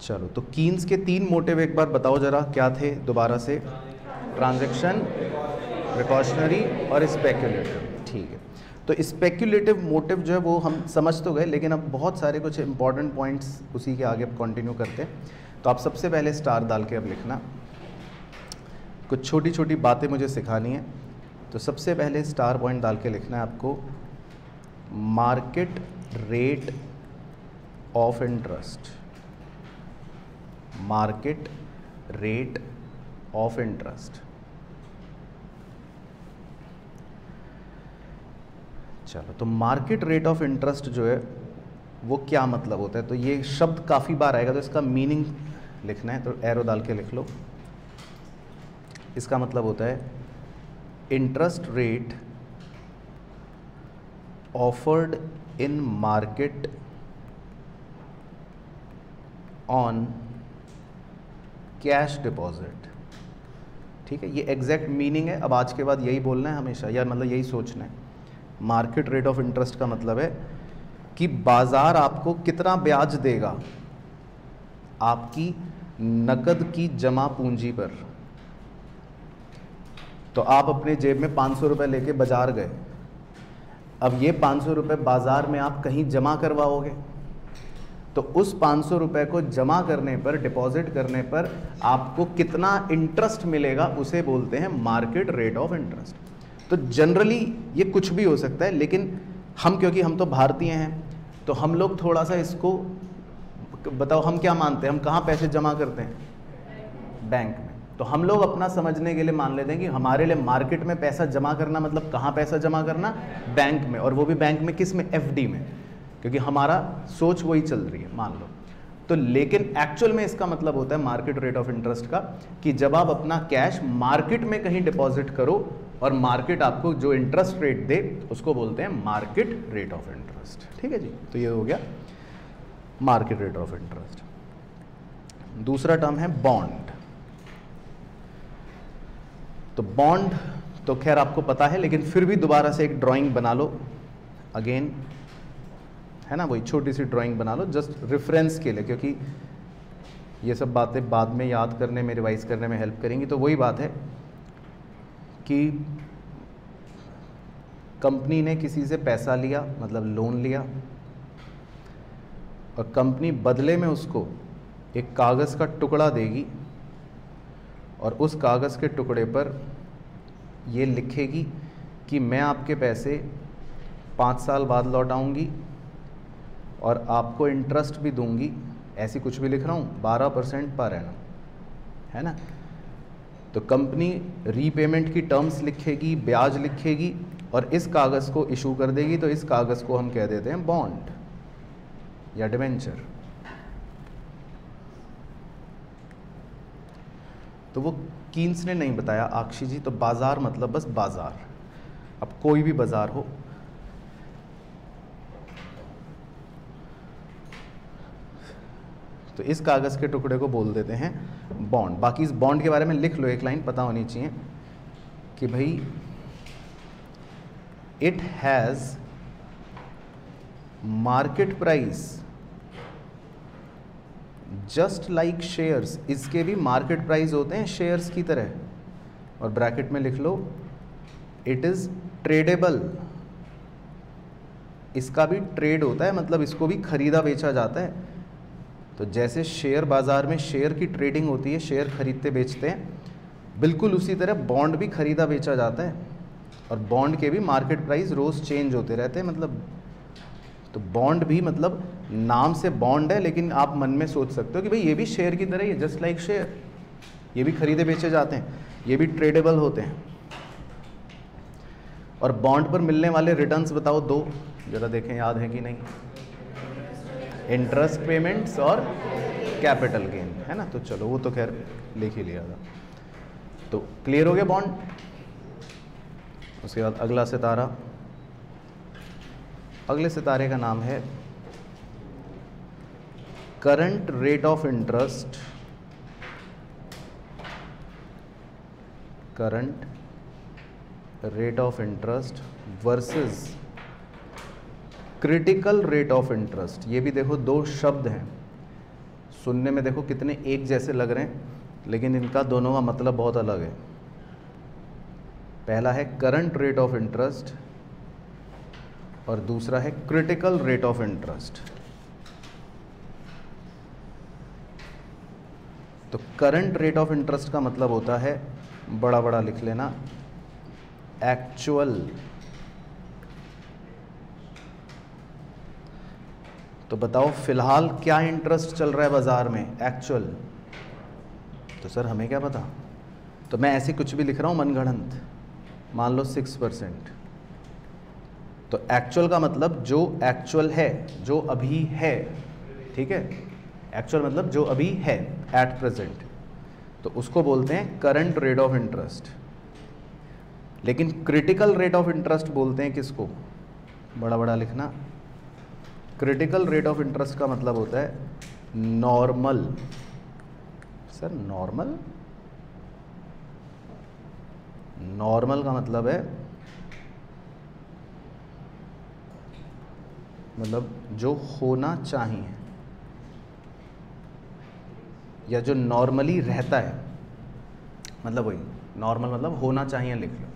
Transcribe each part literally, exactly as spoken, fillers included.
चलो तो कीन्स के तीन मोटिव एक बार बताओ जरा क्या थे दोबारा से। ट्रांजैक्शन, प्रिकॉशनरी और स्पेक्यूलेटिव। ठीक है, तो स्पेक्यूलेटिव मोटिव जो है वो हम समझ तो गए, लेकिन अब बहुत सारे कुछ इंपॉर्टेंट पॉइंट्स उसी के आगे कंटिन्यू करते हैं। तो आप सबसे पहले स्टार डाल के अब लिखना, कुछ छोटी छोटी बातें मुझे सिखानी है। तो सबसे पहले स्टार पॉइंट डाल के लिखना है आपको, market rate of interest, market rate of interest. चलो तो मार्केट रेट ऑफ इंटरेस्ट जो है वो क्या मतलब होता है, तो ये शब्द काफ़ी बार आएगा तो इसका मीनिंग लिखना है, तो एरो डाल के लिख लो। इसका मतलब होता है interest rate offered in market on cash deposit. ठीक है, ये एग्जैक्ट मीनिंग है। अब आज के बाद यही बोलना है हमेशा, या मतलब यही सोचना है। मार्केट रेट ऑफ इंटरेस्ट का मतलब है कि बाज़ार आपको कितना ब्याज देगा आपकी नकद की जमा पूंजी पर। तो आप अपने जेब में पाँच सौ रुपये लेके बाज़ार गए, अब ये पाँच सौ रुपये बाज़ार में आप कहीं जमा करवाओगे, तो उस पाँच सौ रुपये को जमा करने पर, डिपॉजिट करने पर आपको कितना इंटरेस्ट मिलेगा उसे बोलते हैं मार्केट रेट ऑफ इंटरेस्ट। तो जनरली ये कुछ भी हो सकता है, लेकिन हम क्योंकि हम तो भारतीय हैं तो हम लोग थोड़ा सा इसको बताओ, हम क्या मानते हैं, हम कहाँ पैसे जमा करते हैं, बैंक में। तो हम लोग अपना समझने के लिए मान लेते हैं कि हमारे लिए मार्केट में पैसा जमा करना मतलब कहाँ पैसा जमा करना, बैंक में, और वो भी बैंक में, किस में, एफ डी में, क्योंकि हमारा सोच वही चल रही है मान लो। तो लेकिन एक्चुअल में इसका मतलब होता है मार्केट रेट ऑफ इंटरेस्ट का कि जब आप अपना कैश मार्केट में कहीं डिपॉजिट करो और मार्केट आपको जो इंटरेस्ट रेट दे उसको बोलते हैं मार्केट रेट ऑफ इंटरेस्ट। ठीक है जी, तो ये हो गया मार्केट रेट ऑफ इंटरेस्ट। दूसरा टर्म है बॉन्ड। तो बॉन्ड तो खैर आपको पता है, लेकिन फिर भी दोबारा से एक ड्राइंग बना लो अगेन, है ना, वही छोटी सी ड्राइंग बना लो जस्ट रेफरेंस के लिए, क्योंकि ये सब बातें बाद में याद करने में, रिवाइज करने में हेल्प करेंगी। तो वही बात है कि कंपनी ने किसी से पैसा लिया, मतलब लोन लिया, और कंपनी बदले में उसको एक कागज़ का टुकड़ा देगी और उस कागज़ के टुकड़े पर ये लिखेगी कि मैं आपके पैसे पाँच साल बाद लौटाऊंगी और आपको इंटरेस्ट भी दूंगी, ऐसी कुछ भी लिख रहा हूँ, बारह परसेंट पर एनम, है ना। तो कंपनी रीपेमेंट की टर्म्स लिखेगी, ब्याज लिखेगी और इस कागज़ को इशू कर देगी, तो इस कागज़ को हम कह देते हैं बॉन्ड या डिबेंचर। तो वो कीन्स ने नहीं बताया आक्षी जी, तो बाज़ार मतलब बस बाज़ार, अब कोई भी बाज़ार हो। तो इस कागज़ के टुकड़े को बोल देते हैं बॉन्ड। बाकी इस बॉन्ड के बारे में लिख लो, एक लाइन पता होनी चाहिए कि भाई it has market price just like shares, इसके भी मार्केट प्राइस होते हैं शेयर्स की तरह, और ब्रैकेट में लिख लो इट इज़ ट्रेडेबल, इसका भी ट्रेड होता है, मतलब इसको भी खरीदा बेचा जाता है। तो जैसे शेयर बाज़ार में शेयर की ट्रेडिंग होती है, शेयर खरीदते बेचते हैं, बिल्कुल उसी तरह बॉन्ड भी खरीदा बेचा जाता है, और बॉन्ड के भी मार्केट प्राइस रोज़ चेंज होते रहते हैं। मतलब तो बॉन्ड भी मतलब नाम से बॉन्ड है, लेकिन आप मन में सोच सकते हो कि भाई ये भी शेयर की तरह ही है, जस्ट लाइक शेयर, ये भी खरीदे बेचे जाते हैं, ये भी ट्रेडेबल होते हैं। और बॉन्ड पर मिलने वाले रिटर्न्स बताओ दो, ज़रा देखें याद है कि नहीं, इंटरेस्ट पेमेंट्स और कैपिटल गेन, है ना। तो चलो वो तो खैर लिख ही लिया था, तो क्लियर हो गया बॉन्ड। उसके बाद अगला सितारा, अगले सितारे का नाम है current rate of interest, current rate of interest versus critical rate of interest. ये भी देखो दो शब्द हैं, सुनने में देखो कितने एक जैसे लग रहे हैं, लेकिन इनका दोनों का मतलब बहुत अलग है। पहला है करंट रेट ऑफ इंटरेस्ट और दूसरा है क्रिटिकल रेट ऑफ इंटरेस्ट। तो करंट रेट ऑफ इंटरेस्ट का मतलब होता है, बड़ा बड़ा लिख लेना, एक्चुअल। तो बताओ फिलहाल क्या इंटरेस्ट चल रहा है बाजार में, एक्चुअल। तो सर हमें क्या पता, तो मैं ऐसे कुछ भी लिख रहा हूँ मनगढ़ंत, मान लो सिक्स परसेंट। तो एक्चुअल का मतलब जो एक्चुअल है, जो अभी है, ठीक है, एक्चुअल मतलब जो अभी है, एट प्रेजेंट, तो उसको बोलते हैं करंट रेट ऑफ इंटरेस्ट। लेकिन क्रिटिकल रेट ऑफ इंटरेस्ट बोलते हैं किसको, बड़ा बड़ा लिखना, क्रिटिकल रेट ऑफ इंटरेस्ट का मतलब होता है नॉर्मल। सर नॉर्मल, नॉर्मल का मतलब है, मतलब जो होना चाहिए या जो नॉर्मली रहता है, मतलब वही नॉर्मल मतलब होना चाहिए, लिख लो।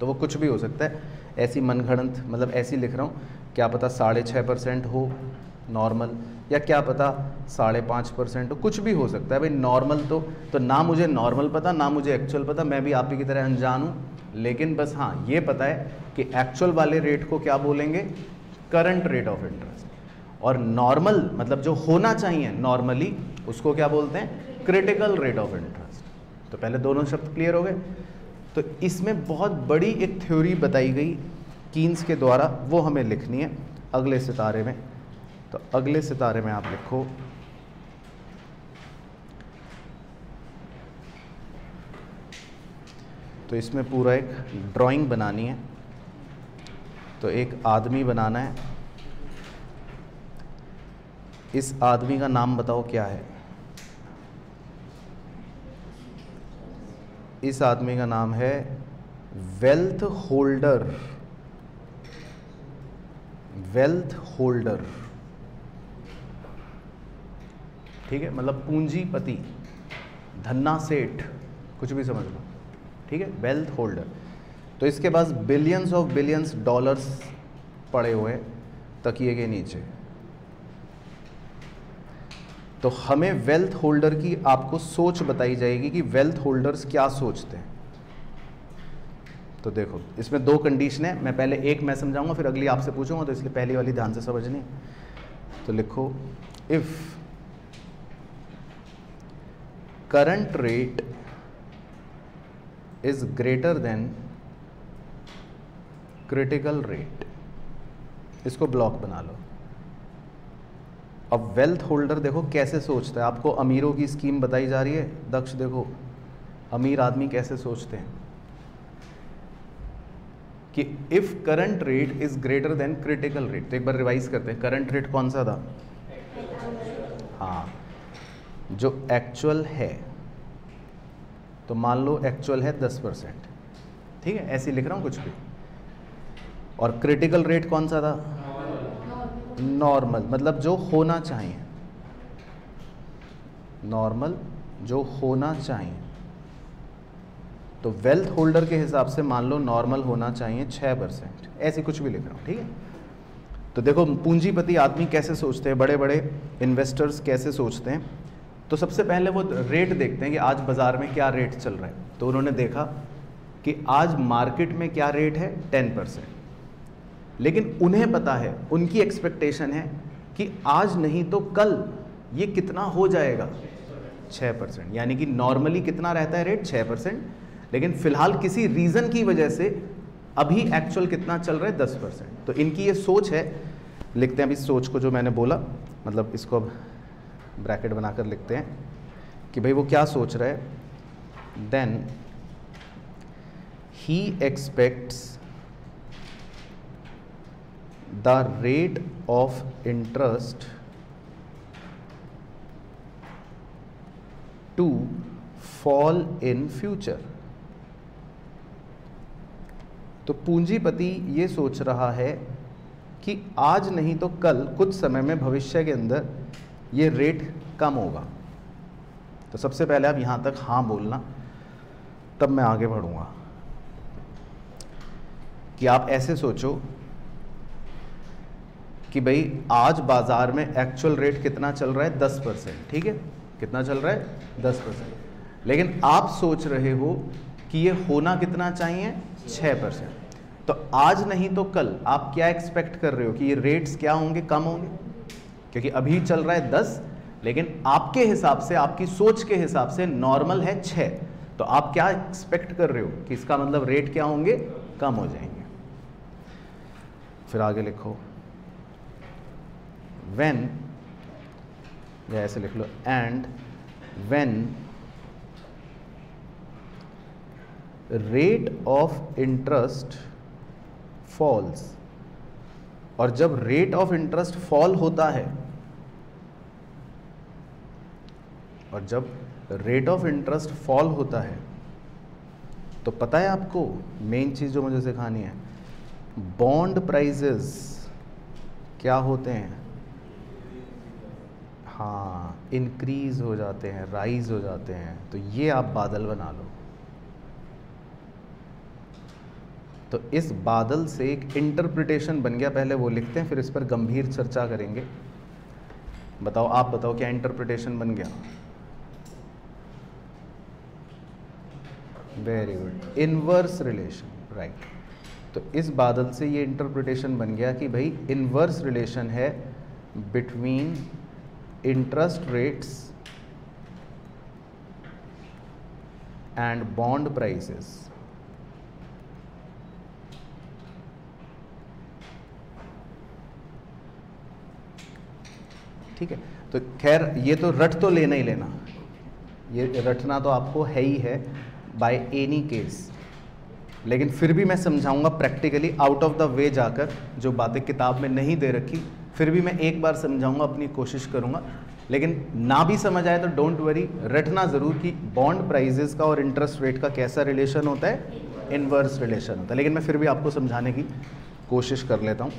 तो वो कुछ भी हो सकता है, ऐसी मनगढ़ंत, मतलब ऐसी लिख रहा हूँ, क्या पता साढ़े छः परसेंट हो नॉर्मल, या क्या पता साढ़े पाँच परसेंट हो, कुछ भी हो सकता है भाई नॉर्मल। तो तो ना मुझे नॉर्मल पता, ना मुझे एक्चुअल पता, मैं भी आप ही की तरह अनजान हूँ, लेकिन बस हाँ ये पता है कि एक्चुअल वाले रेट को क्या बोलेंगे, करंट रेट ऑफ इंटरेस्ट, और नॉर्मल मतलब जो होना चाहिए नॉर्मली, उसको क्या बोलते हैं, क्रिटिकल रेट ऑफ इंटरेस्ट। तो पहले दोनों शब्द क्लियर हो गए। तो इसमें बहुत बड़ी एक थ्योरी बताई गई कीन्स के द्वारा, वो हमें लिखनी है अगले सितारे में। तो अगले सितारे में आप लिखो तो इसमें पूरा एक ड्राइंग बनानी है। तो एक आदमी बनाना है, इस आदमी का नाम बताओ क्या है, इस आदमी का नाम है वेल्थ होल्डर, वेल्थ होल्डर, ठीक है, मतलब पूंजीपति, धन्ना सेठ, कुछ भी समझ लो, ठीक है, वेल्थ होल्डर। तो इसके पास बिलियंस ऑफ बिलियंस डॉलर्स पड़े हुए तकिए के नीचे। तो हमें वेल्थ होल्डर की आपको सोच बताई जाएगी कि वेल्थ होल्डर्स क्या सोचते हैं। तो देखो इसमें दो कंडीशन है, मैं पहले एक मैं समझाऊंगा फिर अगली आपसे पूछूंगा, तो इसलिए पहली वाली ध्यान से समझनी है। तो लिखो if current rate is greater than critical rate, इसको ब्लॉक बना लो। अब वेल्थ होल्डर देखो कैसे सोचता है, आपको अमीरों की स्कीम बताई जा रही है, दक्ष देखो अमीर आदमी कैसे सोचते हैं कि if current rate is greater than critical rate. तो एक बार रिवाइज करते हैं, करंट रेट कौन सा था, हाँ जो एक्चुअल है, तो मान लो एक्चुअल है दस परसेंट, ठीक है, ऐसे लिख रहा हूँ कुछ भी। और क्रिटिकल रेट कौन सा था, नॉर्मल मतलब जो होना चाहिए, नॉर्मल जो होना चाहिए। तो वेल्थ होल्डर के हिसाब से मान लो नॉर्मल होना चाहिए छः परसेंट, ऐसे कुछ भी लिख रहा हूँ, ठीक है। तो देखो पूंजीपति आदमी कैसे सोचते हैं, बड़े बड़े इन्वेस्टर्स कैसे सोचते हैं। तो सबसे पहले वो रेट देखते हैं कि आज बाज़ार में क्या रेट चल रहा है। तो उन्होंने देखा कि आज मार्केट में क्या रेट है, टेन परसेंट, लेकिन उन्हें पता है, उनकी एक्सपेक्टेशन है कि आज नहीं तो कल ये कितना हो जाएगा, छः परसेंट। यानी कि नॉर्मली कितना रहता है रेट, छः परसेंट, लेकिन फ़िलहाल किसी रीज़न की वजह से अभी एक्चुअल कितना चल रहा है, दस परसेंट। तो इनकी ये सोच है, लिखते हैं अभी सोच को जो मैंने बोला, मतलब इसको अब ब्रैकेट बनाकर लिखते हैं कि भाई वो क्या सोच रहा है, then he expects the rate of interest to fall in future। तो पूंजीपति ये सोच रहा है कि आज नहीं तो कल कुछ समय में भविष्य के अंदर ये रेट कम होगा। तो सबसे पहले आप यहाँ तक हाँ बोलना, तब मैं आगे बढ़ूँगा। कि आप ऐसे सोचो कि भाई आज बाज़ार में एक्चुअल रेट कितना चल रहा है, दस परसेंट, ठीक है, कितना चल रहा है दस परसेंट। लेकिन आप सोच रहे हो कि ये होना कितना चाहिए, छः परसेंट। तो आज नहीं तो कल आप क्या एक्सपेक्ट कर रहे हो कि ये रेट्स क्या होंगे, कम होंगे, क्योंकि अभी चल रहा है दस, लेकिन आपके हिसाब से, आपकी सोच के हिसाब से नॉर्मल है छः। तो आप क्या एक्सपेक्ट कर रहे हो कि इसका मतलब रेट क्या होंगे, कम हो जाएंगे। फिर आगे लिखो when, या ऐसे लिख लो and when rate of interest falls, और जब rate of interest fall होता है, और जब rate of interest fall होता है तो पता है आपको मेन चीज़ जो मुझे सिखानी है, बॉन्ड प्राइजेस क्या होते हैं, हाँ, इंक्रीज हो जाते हैं, राइज हो जाते हैं। तो ये आप बादल बना लो, तो इस बादल से एक इंटरप्रिटेशन बन गया, पहले वो लिखते हैं फिर इस पर गंभीर चर्चा करेंगे। बताओ, आप बताओ क्या इंटरप्रिटेशन बन गया। Very good, inverse relation, right. तो इस बादल से ये इंटरप्रिटेशन बन गया कि भाई इनवर्स रिलेशन है between interest rates and bond prices. ठीक है, तो खैर ये तो रट तो लेना ही लेना, ये रटना तो आपको है ही है बाय एनी केस, लेकिन फिर भी मैं समझाऊंगा practically, out of the way जाकर जो बातें किताब में नहीं दे रखी फिर भी मैं एक बार समझाऊंगा, अपनी कोशिश करूंगा। लेकिन ना भी समझ आए तो डोंट वरी, रटना ज़रूर कि बॉन्ड प्राइजेस का और इंटरेस्ट रेट का कैसा रिलेशन होता है, इनवर्स रिलेशन होता है। लेकिन मैं फिर भी आपको समझाने की कोशिश कर लेता हूँ,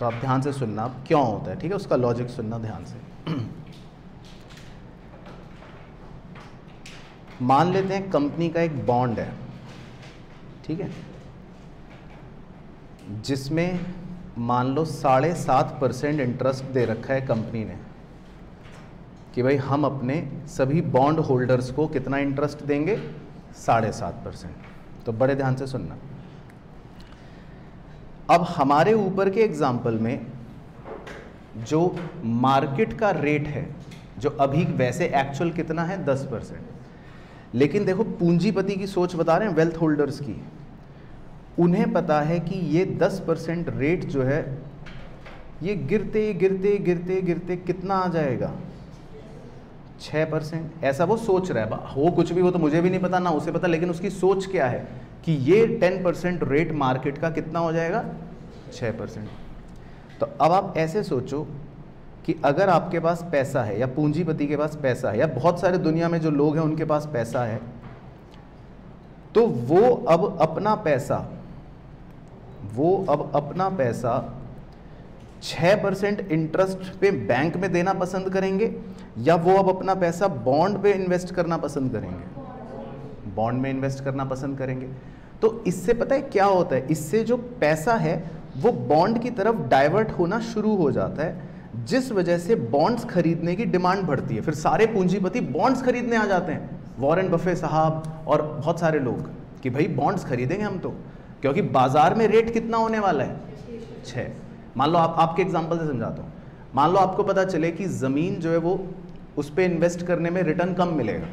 तो आप ध्यान से सुनना आप क्यों होता है, ठीक है, उसका लॉजिक सुनना ध्यान से। मान लेते हैं कंपनी का एक बॉन्ड है, ठीक है, जिसमें मान लो साढ़े सात परसेंट इंटरेस्ट दे रखा है कंपनी ने कि भाई हम अपने सभी बॉन्ड होल्डर्स को कितना इंटरेस्ट देंगे, साढ़े सात परसेंट। तो बड़े ध्यान से सुनना, अब हमारे ऊपर के एग्जाम्पल में जो मार्केट का रेट है, जो अभी वैसे एक्चुअल कितना है, दस परसेंट, लेकिन देखो पूंजीपति की सोच बता रहे हैं, वेल्थ होल्डर्स की, उन्हें पता है कि ये दस परसेंट रेट जो है ये गिरते गिरते गिरते गिरते कितना आ जाएगा, छः परसेंट, ऐसा वो सोच रहा है। हो कुछ भी वो तो मुझे भी नहीं पता, ना उसे पता, लेकिन उसकी सोच क्या है कि ये दस परसेंट रेट मार्केट का कितना हो जाएगा, छः परसेंट। तो अब आप ऐसे सोचो कि अगर आपके पास पैसा है, या पूंजीपति के पास पैसा है, या बहुत सारे दुनिया में जो लोग हैं उनके पास पैसा है, तो वो अब अपना पैसा वो अब अपना पैसा छः परसेंट इंटरेस्ट पे बैंक में देना पसंद करेंगे, या वो अब अपना पैसा बॉन्ड पे इन्वेस्ट करना पसंद करेंगे, बॉन्ड में इन्वेस्ट करना पसंद करेंगे। तो इससे पता है क्या होता है, इससे जो पैसा है वो बॉन्ड की तरफ डाइवर्ट होना शुरू हो जाता है, जिस वजह से बॉन्ड्स खरीदने की डिमांड बढ़ती है। फिर सारे पूंजीपति बॉन्ड्स खरीदने आ जाते हैं, वॉरेन बफे साहब और बहुत सारे लोग, कि भाई बॉन्ड्स खरीदेंगे हम तो, क्योंकि बाजार में रेट कितना होने वाला है, छः। मान लो आप आपके एग्जांपल से समझाता हूँ, मान लो आपको पता चले कि ज़मीन जो है वो उस पर इन्वेस्ट करने में रिटर्न कम मिलेगा,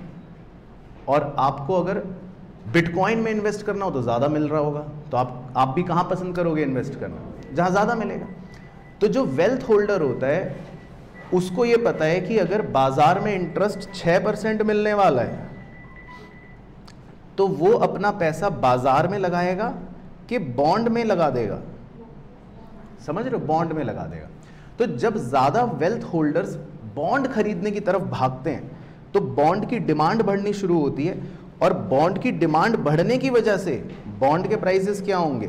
और आपको अगर बिटकॉइन में इन्वेस्ट करना हो तो ज़्यादा मिल रहा होगा, तो आप आप भी कहाँ पसंद करोगे इन्वेस्ट करना, जहाँ ज़्यादा मिलेगा। तो जो वेल्थ होल्डर होता है उसको ये पता है कि अगर बाज़ार में इंटरेस्ट छः परसेंट मिलने वाला है तो वो अपना पैसा बाज़ार में लगाएगा कि बॉन्ड में लगा देगा, समझ रहे हो, बॉन्ड में लगा देगा। तो जब ज़्यादा वेल्थ होल्डर्स बॉन्ड खरीदने की तरफ भागते हैं तो बॉन्ड की डिमांड बढ़नी शुरू होती है, और बॉन्ड की डिमांड बढ़ने की वजह से बॉन्ड के प्राइसेस क्या होंगे,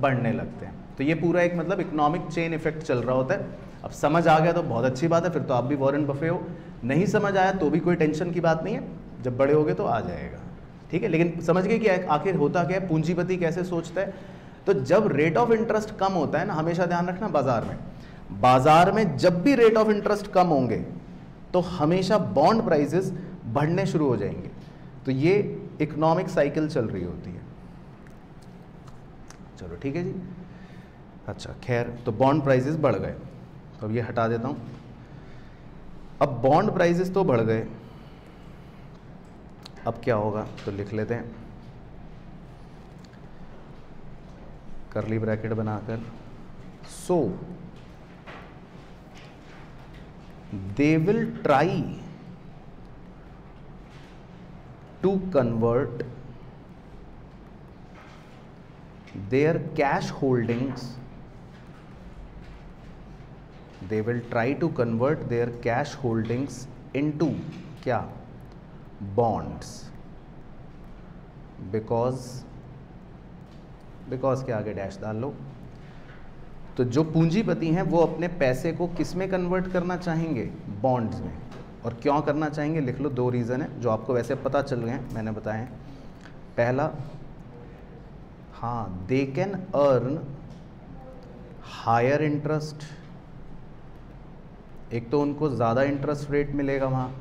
बढ़ने लगते हैं। तो ये पूरा एक मतलब इकोनॉमिक चेन इफेक्ट चल रहा होता है। अब समझ आ गया तो बहुत अच्छी बात है, फिर तो आप भी वॉरेन बफे हो। नहीं समझ आया तो भी कोई टेंशन की बात नहीं है, जब बड़े होगे तो आ जाएगा, ठीक है। लेकिन समझ गए कि आखिर होता क्या है, पूंजीपति कैसे सोचता है। तो जब रेट ऑफ इंटरेस्ट कम होता है ना, हमेशा ध्यान रखना, बाजार में बाजार में जब भी रेट ऑफ इंटरेस्ट कम होंगे तो हमेशा बॉन्ड प्राइसेस बढ़ने शुरू हो जाएंगे। तो ये इकोनॉमिक साइकिल चल रही होती है। चलो ठीक है जी, अच्छा खैर, तो बॉन्ड प्राइसेस बढ़ गए, तो ये हटा देता हूँ। अब बॉन्ड प्राइसेस तो बढ़ गए, अब क्या होगा, तो लिख लेते हैं करली ब्रैकेट बनाकर, so they will try to convert their cash holdings they will try to convert their cash holdings into क्या, बॉन्ड्स, बिकॉज बिकॉज के आगे डैश डाल लो। तो जो पूंजीपति हैं वो अपने पैसे को किस में कन्वर्ट करना चाहेंगे, बॉन्ड्स में। और क्यों करना चाहेंगे, लिख लो, दो रीज़न है जो आपको वैसे पता चल गए हैं, मैंने बताए हैं। पहला, हाँ, they can earn higher interest, एक तो उनको ज़्यादा इंटरेस्ट रेट मिलेगा वहाँ,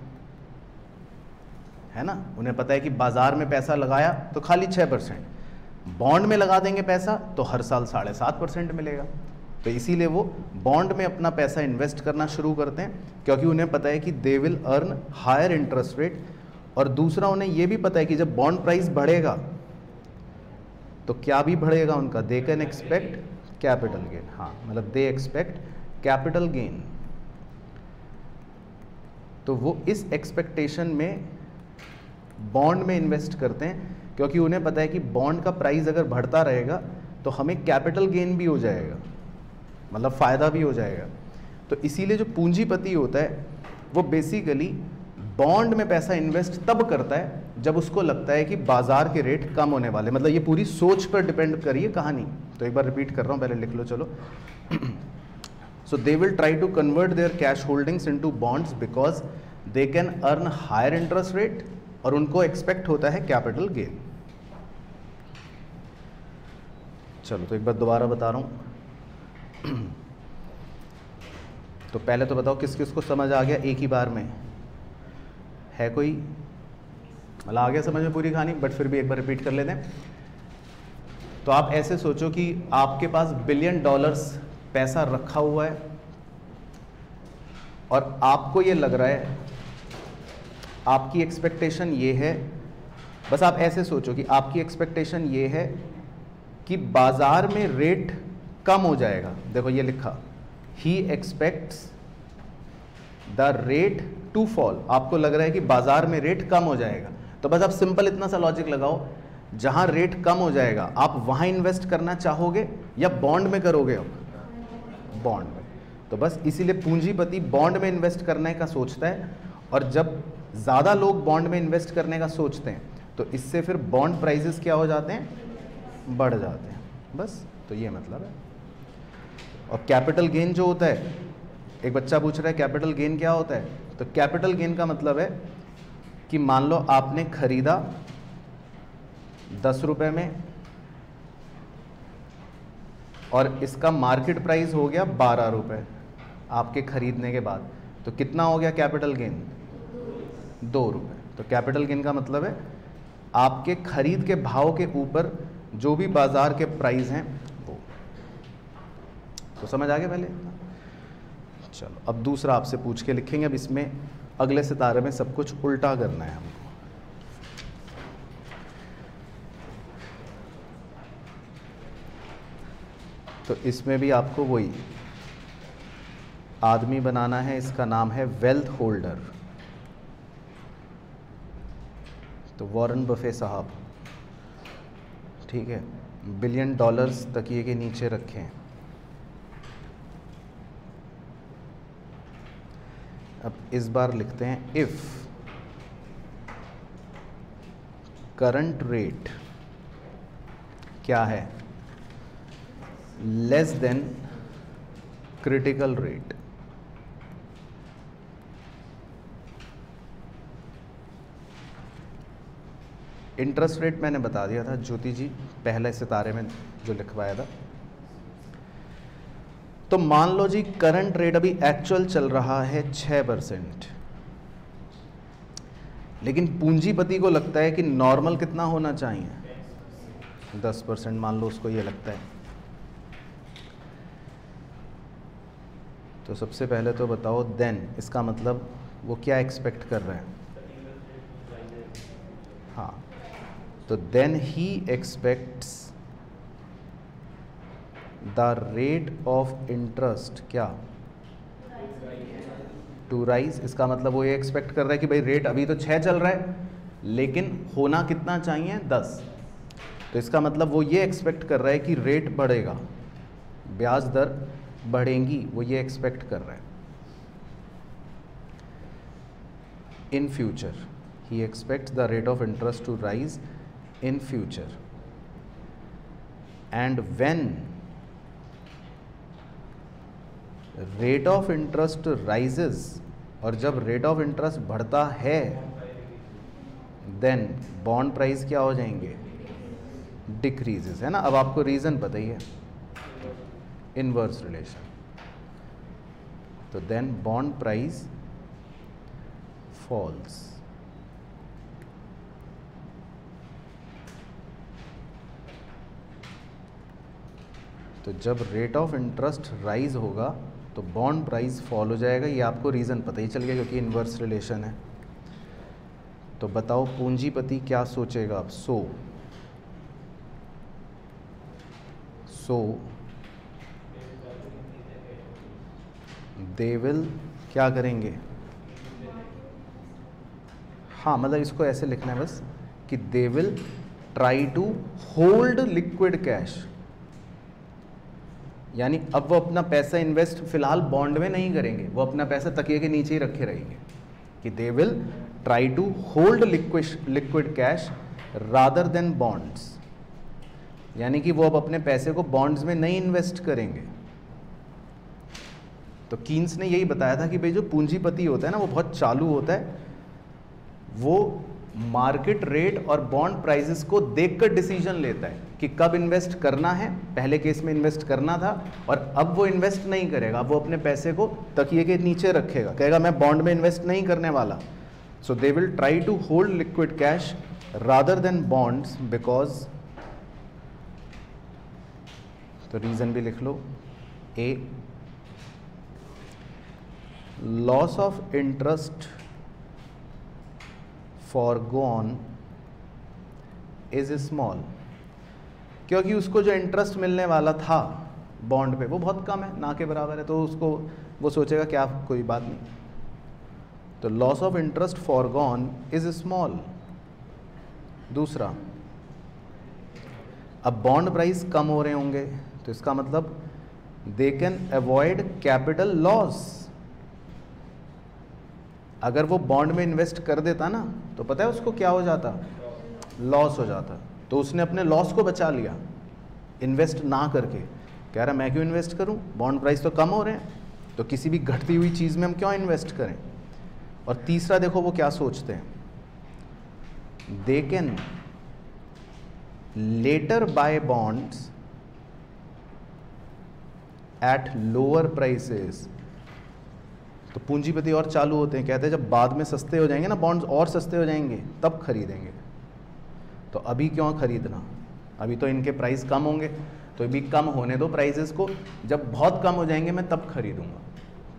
है ना। उन्हें पता है कि बाज़ार में पैसा लगाया तो खाली छः परसेंट, बॉन्ड में लगा देंगे पैसा तो हर साल साढ़े सात परसेंट मिलेगा। तो इसीलिए वो बॉन्ड में अपना पैसा इन्वेस्ट करना शुरू करते हैं, क्योंकि उन्हें पता है कि they will earn higher interest rate. और दूसरा, उन्हें ये भी पता है कि जब बॉन्ड प्राइस बढ़ेगा तो क्या भी बढ़ेगा उनका, they can expect capital gain, हाँ मतलब दे एक्सपेक्ट कैपिटल गेन। तो वो इस एक्सपेक्टेशन में बॉन्ड में इन्वेस्ट करते हैं, क्योंकि उन्हें पता है कि बॉन्ड का प्राइस अगर बढ़ता रहेगा तो हमें कैपिटल गेन भी हो जाएगा, मतलब फ़ायदा भी हो जाएगा। तो इसीलिए जो पूंजीपति होता है वो बेसिकली बॉन्ड में पैसा इन्वेस्ट तब करता है जब उसको लगता है कि बाज़ार के रेट कम होने वाले, मतलब ये पूरी सोच पर डिपेंड करिए कहानी। तो एक बार रिपीट कर रहा हूँ, पहले लिख लो, चलो। So they will try to convert their cash holdings into bonds because they can earn higher interest rate, और उनको एक्सपेक्ट होता है कैपिटल गेन। चलो तो एक बार दोबारा बता रहा हूँ। तो पहले तो बताओ किस किस को समझ आ गया एक ही बार में, है कोई, मतलब आ गया समझ में पूरी कहानी, बट फिर भी एक बार रिपीट कर लेते हैं। तो आप ऐसे सोचो कि आपके पास बिलियन डॉलर्स पैसा रखा हुआ है और आपको ये लग रहा है, आपकी एक्सपेक्टेशन ये है, बस आप ऐसे सोचो कि आपकी एक्सपेक्टेशन ये है कि बाज़ार में रेट कम हो जाएगा। देखो ये लिखा, he expects the rate to fall, आपको लग रहा है कि बाज़ार में रेट कम हो जाएगा। तो बस आप सिंपल इतना सा लॉजिक लगाओ, जहाँ रेट कम हो जाएगा आप वहाँ इन्वेस्ट करना चाहोगे या बॉन्ड में करोगे, अब बॉन्ड में। तो बस इसीलिए पूंजीपति बॉन्ड में इन्वेस्ट करने का सोचता है, और जब ज़्यादा लोग बॉन्ड में इन्वेस्ट करने का सोचते हैं तो इससे फिर बॉन्ड प्राइसेस क्या हो जाते हैं, बढ़ जाते हैं, बस। तो ये मतलब है। और कैपिटल गेन जो होता है, एक बच्चा पूछ रहा है कैपिटल गेन क्या होता है, तो कैपिटल गेन का मतलब है कि मान लो आपने खरीदा दस रुपये में और इसका मार्केट प्राइस हो गया बारह रुपये आपके खरीदने के बाद, तो कितना हो गया कैपिटल गेन, दो रुपये। तो कैपिटल गेन का मतलब है आपके खरीद के भाव के ऊपर जो भी बाजार के प्राइस हैं वो। तो समझ आ गया पहले, चलो। अब दूसरा आपसे पूछ के लिखेंगे, अब इसमें अगले सितारे में सब कुछ उल्टा करना है हमको। तो इसमें भी आपको वही आदमी बनाना है, इसका नाम है वेल्थ होल्डर। तो वॉरेन बफे साहब, ठीक है, बिलियन डॉलर्स तकिए के नीचे रखे हैं। अब इस बार लिखते हैं, इफ करंट रेट क्या है, less than critical rate. Interest rate मैंने बता दिया था, ज्योति जी पहले सितारे में जो लिखवाया था। तो मान लो जी करंट रेट अभी एक्चुअल चल रहा है छः परसेंट, लेकिन पूंजीपति को लगता है कि नॉर्मल कितना होना चाहिए, दस परसेंट मान लो उसको ये लगता है। तो सबसे पहले तो बताओ देन इसका मतलब वो क्या एक्सपेक्ट कर रहे हैं। हाँ, तो then he expects the rate of interest क्या टू राइज। इसका मतलब वो ये एक्सपेक्ट कर रहा है कि भाई रेट अभी तो छः चल रहा है लेकिन होना कितना चाहिए दस, तो इसका मतलब वो ये एक्सपेक्ट कर रहा है कि रेट बढ़ेगा, ब्याज दर बढ़ेंगी, वो ये एक्सपेक्ट कर रहा है। In future he expects the rate of interest to rise in future, and when rate of interest rises, और जब rate of interest बढ़ता है then bond price क्या हो जाएंगे, decreases, है ना। अब आपको reason पता ही है, inverse relation, तो then bond price falls। तो जब रेट ऑफ इंटरेस्ट राइज होगा तो बॉन्ड प्राइस फॉल हो जाएगा, ये आपको रीज़न पता ही चल गया क्योंकि इन्वर्स रिलेशन है। तो बताओ पूंजीपति क्या सोचेगा अब। सो सो दे विल क्या करेंगे, हाँ मतलब इसको ऐसे लिखना है बस कि they will try to hold liquid cash, यानी अब वो अपना पैसा इन्वेस्ट फिलहाल बॉन्ड में नहीं करेंगे, वो अपना पैसा तकिए के नीचे ही रखे रहेंगे। कि they will try to hold liquid liquid cash rather than bonds, यानी कि वो अब अपने पैसे को बॉन्ड्स में नहीं इन्वेस्ट करेंगे। तो कीन्स ने यही बताया था कि भाई जो पूंजीपति होता है ना वो बहुत चालू होता है, वो मार्केट रेट और बॉन्ड प्राइसेस को देखकर डिसीजन लेता है कि कब इन्वेस्ट करना है। पहले केस में इन्वेस्ट करना था और अब वो इन्वेस्ट नहीं करेगा, वो अपने पैसे को तकिए के नीचे रखेगा, कहेगा मैं बॉन्ड में इन्वेस्ट नहीं करने वाला। So they will try to hold liquid cash rather than bonds because, तो रीजन भी लिख लो, a loss of interest forgone is small, क्योंकि उसको जो इंटरेस्ट मिलने वाला था बॉन्ड पे वो बहुत कम है, ना के बराबर है, तो उसको वो सोचेगा क्या कोई बात नहीं। तो loss of interest forgone is small. दूसरा, अब बॉन्ड प्राइस कम हो रहे होंगे तो इसका मतलब they can avoid capital loss. अगर वो बॉन्ड में इन्वेस्ट कर देता ना तो पता है उसको क्या हो जाता, लॉस हो जाता, तो उसने अपने लॉस को बचा लिया इन्वेस्ट ना करके। कह रहा मैं क्यों इन्वेस्ट करूं, बॉन्ड प्राइस तो कम हो रहे हैं, तो किसी भी घटती हुई चीज़ में हम क्यों इन्वेस्ट करें। और तीसरा देखो वो क्या सोचते हैं, they can later buy bonds at lower prices. तो पूंजीपति और चालू होते हैं, कहते हैं जब बाद में सस्ते हो जाएंगे ना बॉन्ड्स और सस्ते हो जाएंगे तब खरीदेंगे, तो अभी क्यों खरीदना, अभी तो इनके प्राइस कम होंगे तो अभी कम होने दो प्राइसेस को, जब बहुत कम हो जाएंगे मैं तब खरीदूंगा।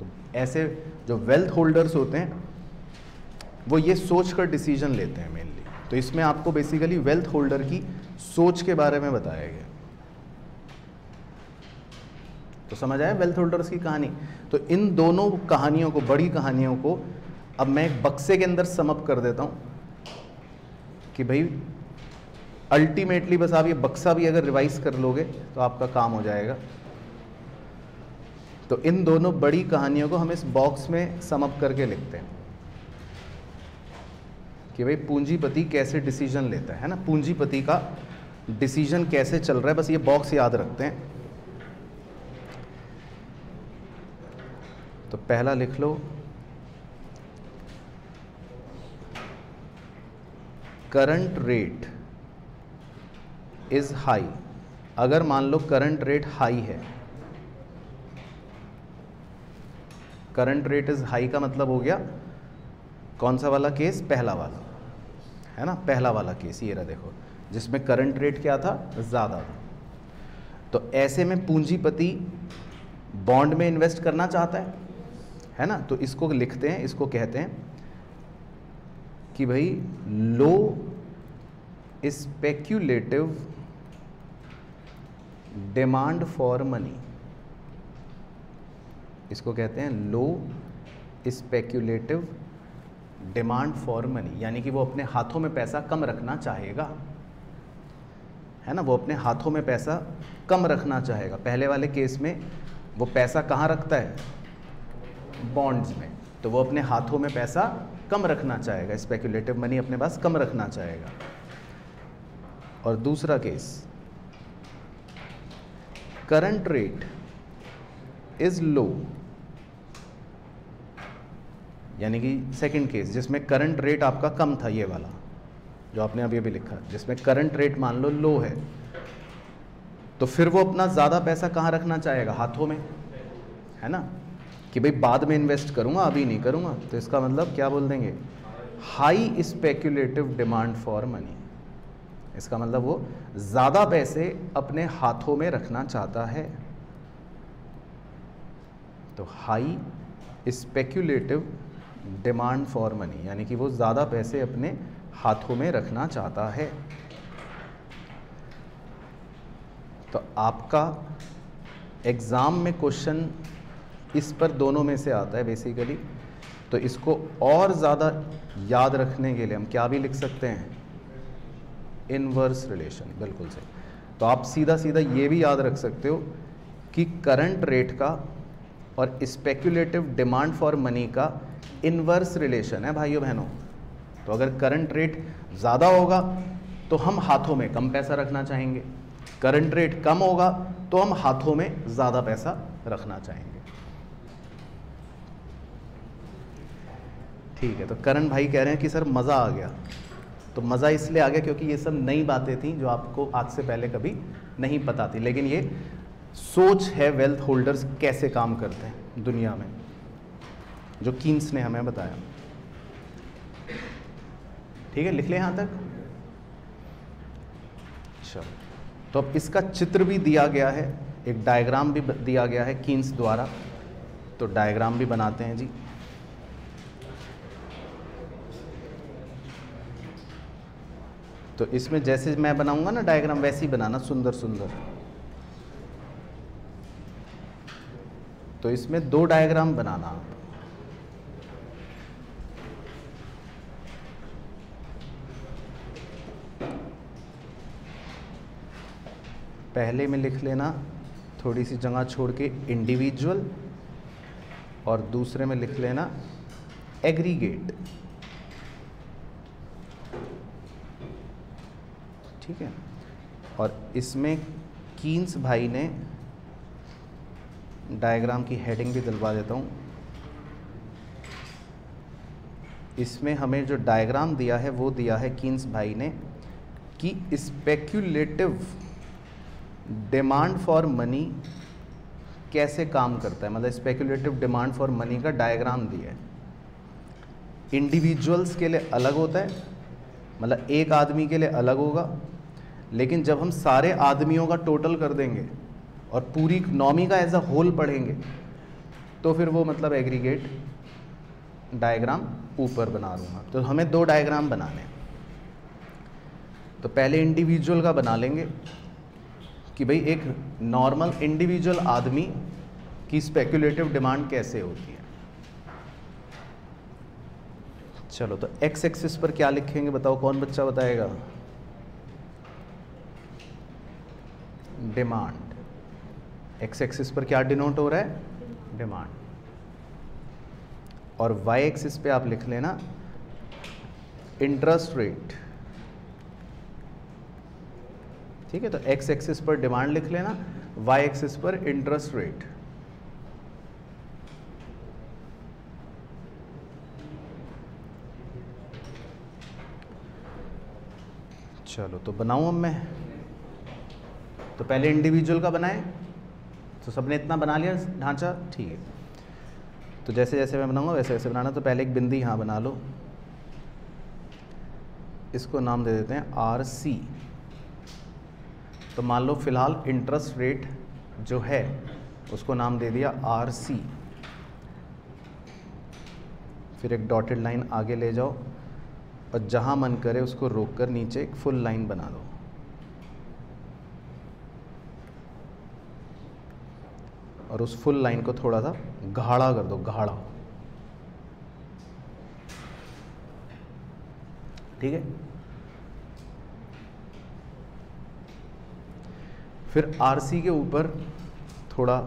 तो ऐसे जो वेल्थ होल्डर्स होते हैं वो ये सोच कर डिसीजन लेते हैं मेनली। तो इसमें आपको बेसिकली वेल्थ होल्डर की सोच के बारे में बताया गया। तो समझ आया वेल्थ होल्डर्स की कहानी। तो इन दोनों कहानियों को, बड़ी कहानियों को अब मैं एक बक्से के अंदर सम अप कर देता हूँ कि भाई अल्टीमेटली बस आप ये बक्सा भी अगर रिवाइज कर लोगे तो आपका काम हो जाएगा। तो इन दोनों बड़ी कहानियों को हम इस बॉक्स में सम अप करके लिखते हैं कि भाई पूंजीपति कैसे डिसीजन लेता है ना, पूंजीपति का डिसीजन कैसे चल रहा है, बस ये बॉक्स याद रखते हैं। तो पहला लिख लो, करंट रेट इज हाई। अगर मान लो करंट रेट हाई है, करंट रेट इज हाई का मतलब हो गया कौन सा वाला केस, पहला वाला है ना, पहला वाला केस ये रहा देखो, जिसमें करंट रेट क्या था, ज़्यादा था। तो ऐसे में पूंजीपति बॉन्ड में इन्वेस्ट करना चाहता है है ना, तो इसको लिखते हैं, इसको कहते हैं कि भाई low speculative demand for money, इसको कहते हैं low speculative demand for money. यानी कि वो अपने हाथों में पैसा कम रखना चाहेगा, है ना, वो अपने हाथों में पैसा कम रखना चाहेगा। पहले वाले केस में वो पैसा कहाँ रखता है, बॉन्ड्स में, तो वो अपने हाथों में पैसा कम रखना चाहेगा, स्पेक्यूलेटिव मनी अपने पास कम रखना चाहेगा। और दूसरा case, current rate is low, यानी कि सेकंड केस जिसमें करंट रेट आपका कम था, ये वाला जो आपने अभी अभी लिखा, जिसमें करंट रेट मान लो लो है, तो फिर वो अपना ज़्यादा पैसा कहाँ रखना चाहेगा, हाथों में, है ना, कि भाई बाद में इन्वेस्ट करूँगा, अभी नहीं करूँगा। तो इसका मतलब क्या बोल देंगे, high speculative demand for money. इसका मतलब वो ज़्यादा पैसे अपने हाथों में रखना चाहता है, तो high speculative demand for money, यानी कि वो ज़्यादा पैसे अपने हाथों में रखना चाहता है। तो आपका एग्ज़ाम में क्वेश्चन इस पर दोनों में से आता है बेसिकली। तो इसको और ज़्यादा याद रखने के लिए हम क्या भी लिख सकते हैं, इनवर्स रिलेशन, बिल्कुल सही। तो आप सीधा सीधा ये भी याद रख सकते हो कि करंट रेट का और स्पेक्यूलेटिव डिमांड फॉर मनी का इनवर्स रिलेशन है भाइयों बहनों। तो अगर करंट रेट ज़्यादा होगा तो हम हाथों में कम पैसा रखना चाहेंगे, करंट रेट कम होगा तो हम हाथों में ज़्यादा पैसा रखना चाहेंगे। ठीक है, तो करण भाई कह रहे हैं कि सर मज़ा आ गया। तो मज़ा इसलिए आ गया क्योंकि ये सब नई बातें थीं जो आपको आज से पहले कभी नहीं पता थी। लेकिन ये सोच है वेल्थ होल्डर्स कैसे काम करते हैं दुनिया में, जो कीन्स ने हमें बताया। ठीक है, लिख लें यहाँ तक। चलो, तो अब इसका चित्र भी दिया गया है, एक डायग्राम भी दिया गया है कीन्स द्वारा, तो डायग्राम भी बनाते हैं जी। तो इसमें जैसे मैं बनाऊंगा ना डायग्राम, वैसे ही बनाना, सुंदर सुंदर। तो इसमें दो डायग्राम बनाना आप। पहले में लिख लेना थोड़ी सी जगह छोड़ के इंडिविजुअल, और दूसरे में लिख लेना एग्रीगेट। ठीक है, और इसमें कीन्स भाई ने, डायग्राम की हेडिंग भी दिलवा देता हूँ, इसमें हमें जो डायग्राम दिया है वो दिया है कीन्स भाई ने कि स्पेक्यूलेटिव डिमांड फॉर मनी कैसे काम करता है, मतलब स्पेक्यूलेटिव डिमांड फॉर मनी का डायग्राम दिया है। इंडिविजुअल्स के लिए अलग होता है, मतलब एक आदमी के लिए अलग होगा, लेकिन जब हम सारे आदमियों का टोटल कर देंगे और पूरी इकनॉमी का एज अ होल पढ़ेंगे तो फिर वो मतलब एग्रीगेट डायग्राम ऊपर बना लूँगा। तो हमें दो डायग्राम बनाने हैं। तो पहले इंडिविजुअल का बना लेंगे कि भाई एक नॉर्मल इंडिविजुअल आदमी की स्पेक्यूलेटिव डिमांड कैसे होती है। चलो, तो एक्स एक्सिस पर क्या लिखेंगे बताओ, कौन बच्चा बताएगा, डिमांड। एक्स एक्सिस पर क्या डिनोट हो रहा है, डिमांड। और वाई एक्सिस पे आप लिख लेना इंटरेस्ट रेट। ठीक है, तो एक्स एक्सिस पर डिमांड लिख लेना, वाई एक्सिस पर इंटरेस्ट रेट। चलो तो बनाऊँ अब मैं। तो पहले इंडिविजुअल का बनाएं, तो सबने इतना बना लिया ढांचा, ठीक है। तो जैसे जैसे मैं बनाऊँगा वैसे वैसे बनाना। तो पहले एक बिंदी यहाँ बना लो, इसको नाम दे देते हैं आर सी। तो मान लो फिलहाल इंटरेस्ट रेट जो है उसको नाम दे दिया आर सी। फिर एक डॉटेड लाइन आगे ले जाओ और जहाँ मन करे उसको रोककर नीचे एक फुल लाइन बना लो। और उस फुल लाइन को थोड़ा सा गाढ़ा कर दो, गाढ़ा, ठीक है। फिर आरसी के ऊपर थोड़ा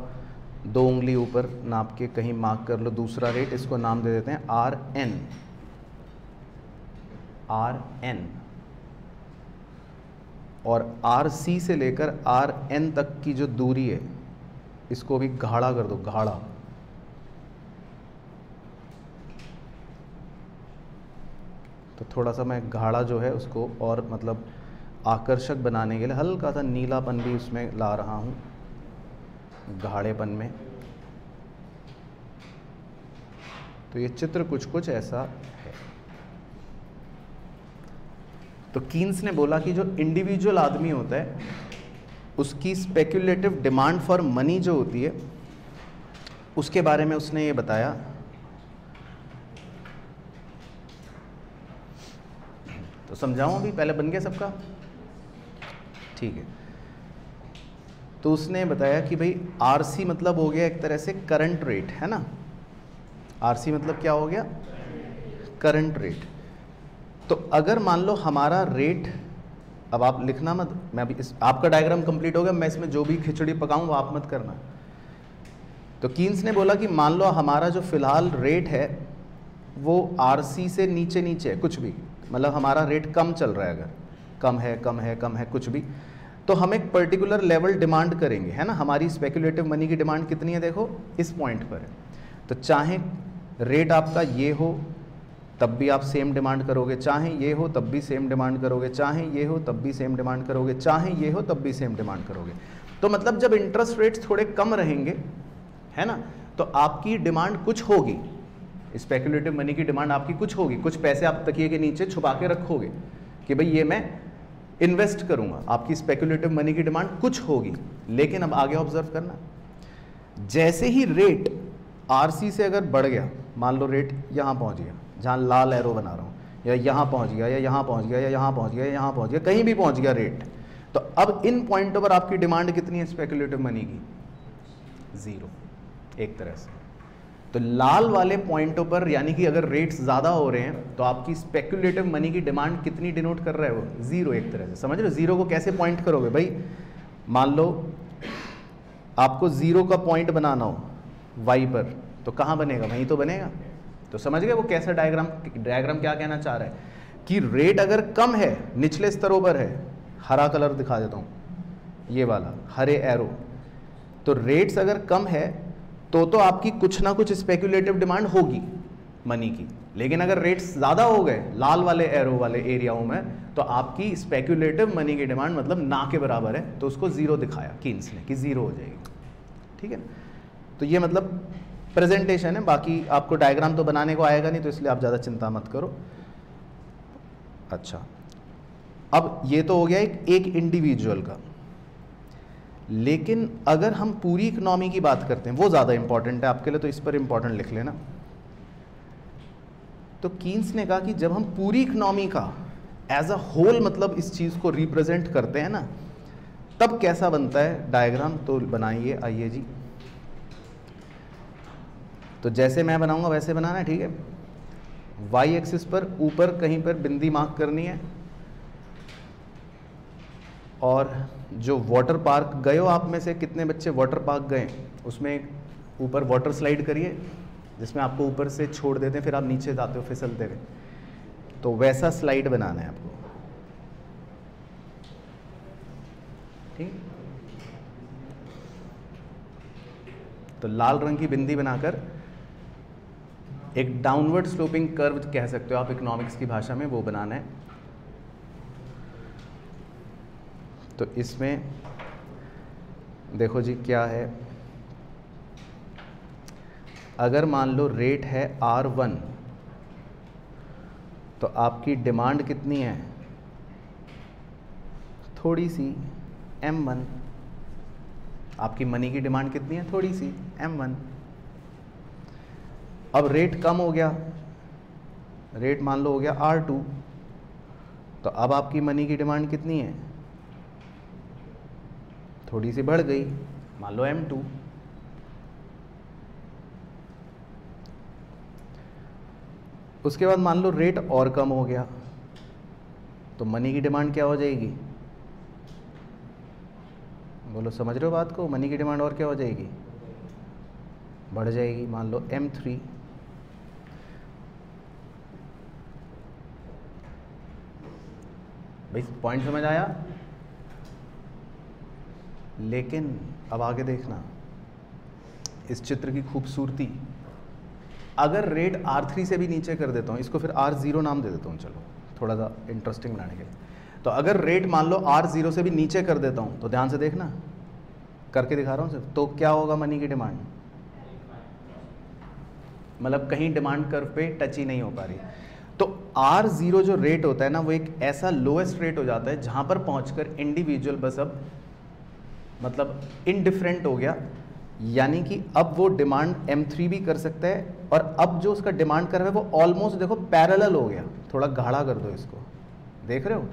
दो उंगली ऊपर नाप के कहीं मार्क कर लो दूसरा रेट, इसको नाम दे देते हैं आर एन, आर एन। और आरसी से लेकर आर एन तक की जो दूरी है इसको भी गाढ़ा कर दो, गाढ़ा। तो थोड़ा सा मैं गाढ़ा जो है उसको और मतलब आकर्षक बनाने के लिए हल्का सा नीलापन भी उसमें ला रहा हूँ, गाढ़ेपन में। तो ये चित्र कुछ कुछ ऐसा है। तो कीन्स ने बोला कि जो इंडिविजुअल आदमी होता है उसकी स्पेक्युलेटिव डिमांड फॉर मनी जो होती है उसके बारे में उसने ये बताया तो समझाऊं अभी, पहले बन गया सबका, ठीक है। तो उसने बताया कि भाई आरसी मतलब हो गया एक तरह से करंट रेट, है ना। आरसी मतलब क्या हो गया? Current rate. तो अगर मान लो हमारा रेट, अब आप लिखना मत, मैं अभी इस आपका डायग्राम कंप्लीट हो गया, मैं इसमें जो भी खिचड़ी पकाऊं वो आप मत करना। तो कीन्स ने बोला कि मान लो हमारा जो फिलहाल रेट है वो आरसी से नीचे नीचे है, कुछ भी, मतलब हमारा रेट कम चल रहा है, अगर कम है कम है कम है कुछ भी, तो हम एक पर्टिकुलर लेवल डिमांड करेंगे, है ना। हमारी स्पेक्युलेटिव मनी की डिमांड कितनी है देखो इस पॉइंट पर है। तो चाहे रेट आपका ये हो तब भी आप सेम डिमांड करोगे, चाहे ये हो तब भी सेम डिमांड करोगे, चाहे ये हो तब भी सेम डिमांड करोगे, चाहे ये हो तब भी सेम डिमांड करोगे। तो मतलब जब इंटरेस्ट रेट्स थोड़े कम रहेंगे, है ना, तो आपकी डिमांड कुछ होगी, स्पेक्युलेटिव मनी की डिमांड आपकी कुछ होगी। कुछ पैसे आप तकिए के नीचे छुपा के रखोगे कि भाई ये मैं इन्वेस्ट करूँगा, आपकी स्पेक्युलेटिव मनी की डिमांड कुछ होगी। लेकिन अब आगे ऑब्जर्व करना, जैसे ही रेट आरसी से अगर बढ़ गया, मान लो रेट यहाँ पहुँच गया जहाँ लाल एरो बना रहा हूँ, या यहाँ पहुँच गया या यहाँ पहुँच गया या यहाँ पहुँच गया या यहाँ पहुँच गया, कहीं भी पहुँच गया रेट, तो अब इन पॉइंटों पर आपकी डिमांड कितनी है स्पेक्युलेटिव मनी की? ज़ीरो, एक तरह से। तो लाल वाले पॉइंटों पर, यानी कि अगर रेट्स ज़्यादा हो रहे हैं तो आपकी स्पेक्युलेटिव मनी की डिमांड कितनी डिनोट कर रहा है वो? ज़ीरो, एक तरह से, समझ रहे हो। ज़ीरो को कैसे पॉइंट करोगे भाई? मान लो आपको ज़ीरो का पॉइंट बनाना हो वाई पर, तो कहाँ बनेगा? वहीं तो बनेगा। तो समझ गए वो कैसा डायग्राम, डायग्राम क्या कहना चाह रहा है कि रेट अगर कम है, निचले स्तरों पर है, हरा कलर दिखा देता हूँ, ये वाला हरे एरो, तो रेट्स अगर कम है तो तो आपकी कुछ ना कुछ स्पेक्युलेटिव डिमांड होगी मनी की। लेकिन अगर रेट्स ज़्यादा हो गए लाल वाले एरो वाले एरियाओं में, तो आपकी स्पेक्युलेटिव मनी की डिमांड मतलब ना के बराबर है, तो उसको ज़ीरो दिखाया कीन्स ने कि ज़ीरो हो जाएगी, ठीक है। तो ये मतलब प्रेजेंटेशन है, बाकी आपको डायग्राम तो बनाने को आएगा नहीं, तो इसलिए आप ज़्यादा चिंता मत करो। अच्छा, अब ये तो हो गया एक एक इंडिविजुअल का, लेकिन अगर हम पूरी इकोनॉमी की बात करते हैं, वो ज़्यादा इम्पॉर्टेंट है आपके लिए, तो इस पर इम्पॉर्टेंट लिख लेना। तो कीन्स ने कहा कि जब हम पूरी इकोनॉमी का एज अ होल मतलब इस चीज़ को रिप्रेजेंट करते हैं ना, तब कैसा बनता है डायग्राम, तो बनाइए, आइए जी। तो जैसे मैं बनाऊंगा वैसे बनाना है, ठीक है। वाई एक्सिस पर ऊपर कहीं पर बिंदी मार्क करनी है, और जो वाटर पार्क गए हो आप में से कितने बच्चे वाटर पार्क गए, उसमें ऊपर वाटर स्लाइड करिए जिसमें आपको ऊपर से छोड़ देते हैं फिर आप नीचे जाते हो फिसलते हुए, तो वैसा स्लाइड बनाना है आपको, ठीक। तो लाल रंग की बिंदी बनाकर एक डाउनवर्ड स्लोपिंग कर्व कह सकते हो आप इकोनॉमिक्स की भाषा में, वो बनाना है। तो इसमें देखो जी क्या है, अगर मान लो रेट है आर वन तो आपकी डिमांड कितनी है, थोड़ी सी एम वन। आपकी मनी की डिमांड कितनी है, थोड़ी सी एम वन। अब रेट कम हो गया, रेट मान लो हो गया आर टू, तो अब आपकी मनी की डिमांड कितनी है, थोड़ी सी बढ़ गई, मान लो एम टू। उसके बाद मान लो रेट और कम हो गया, तो मनी की डिमांड क्या हो जाएगी, बोलो समझ रहे हो बात को, मनी की डिमांड और क्या हो जाएगी, बढ़ जाएगी, मान लो एम थ्री। भाई पॉइंट समझ आया, लेकिन अब आगे देखना इस चित्र की खूबसूरती। अगर रेट आर थ्री से भी नीचे कर देता हूँ, इसको फिर आर ज़ीरो नाम दे देता हूँ, चलो थोड़ा सा इंटरेस्टिंग बनाने के लिए। तो अगर रेट मान लो आर ज़ीरो से भी नीचे कर देता हूँ, तो ध्यान से देखना, करके दिखा रहा हूँ सिर्फ, तो क्या होगा मनी की डिमांड, मतलब कहीं डिमांड कर्व पे टच ही नहीं हो पा रही। तो आर ज़ीरो जो रेट होता है ना, वो एक ऐसा लोएस्ट रेट हो जाता है जहाँ पर पहुँच इंडिविजुअल बस अब मतलब इनडिफरेंट हो गया, यानी कि अब वो डिमांड एम थ्री भी कर सकता है, और अब जो उसका डिमांड कर्व है वो ऑलमोस्ट देखो पैरेलल हो गया। थोड़ा गाढ़ा कर दो इसको, देख रहे हो